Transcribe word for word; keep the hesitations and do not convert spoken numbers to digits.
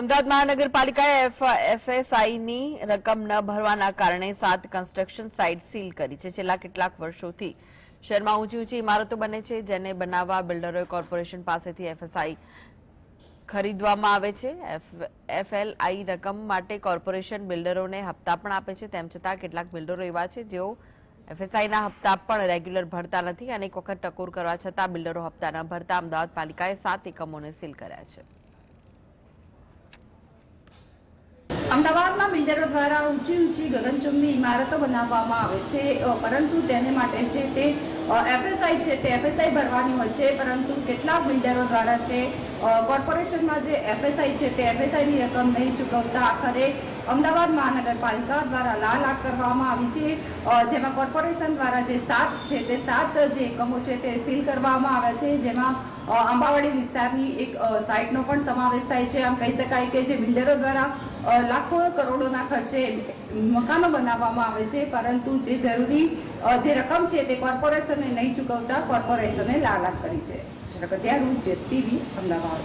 અમદાવાદ મહાનગરપાલિકાએ એફએસઆઈની રકમ ન ભરવાના કારણે સાત કન્સ્ટ્રક્શન સાઇટ સીલ કરી છે. છેલ્લા કેટલાક વર્ષોથી શહેરમાં ઊંચી ઊંચી ઇમારતો બને છે, જેને બનાવવા બિલ્ડરોએ કોર્પોરેશન પાસેથી એફએસઆઈ ખરીદવામાં આવે છે. એફએલઆઈ રકમ માટે કોર્પોરેશન બિલ્ડરોને હપ્તા પણ આપે છે. તેમ છતાં કેટલાક બિલ્ડરો એવા છે જેઓ એફએસઆઈના હપ્તા પણ રેગ્યુલર ભરતા નથી. અનેક વખત ટકોર કરવા છતાં બિલ્ડરો હપ્તા ન ભરતા અમદાવાદ પાલિકાએ સાત એકમોને સીલ કર્યા છે. अमदावाद में बिल्डरो द्वारा ऊंची ऊंची गगनचुंबी इमारतों बनावामां आवे छे, परंतु तेने माटे छे ते एफएसआई छे ते एफएसआई भरवानी होय छे, परंतु केटला बिल्डरो द्वारा छे कॉर्पोरेशन में जे एफएसआई छे ते एफएसआई नी रकम नहीं चूकवता आखरे अमदावाद महानगरपालिका द्वारा लाल आंख करवामां आवी छे, जेमां कॉर्पोरेशन द्वारा जे सात छे ते सात जे एकमो छे ते सील करवामां आव्या छे, जेमां आंबावाडी विस्तारनी एक साइटनो पण समावेश थाय छे. आम कही शकाय के जे बिल्डरो द्वारा लाखों करोड़ोना खर्चे मकानो बनाववामां आवे छे, परंतु जे जरूरी जे रकम छे ते कॉर्पोरेशने नहीं चूकवता कॉर्पोरेशने लाल आंख करी छे. जगतिया रूप जीएसटीवी अमदावाद.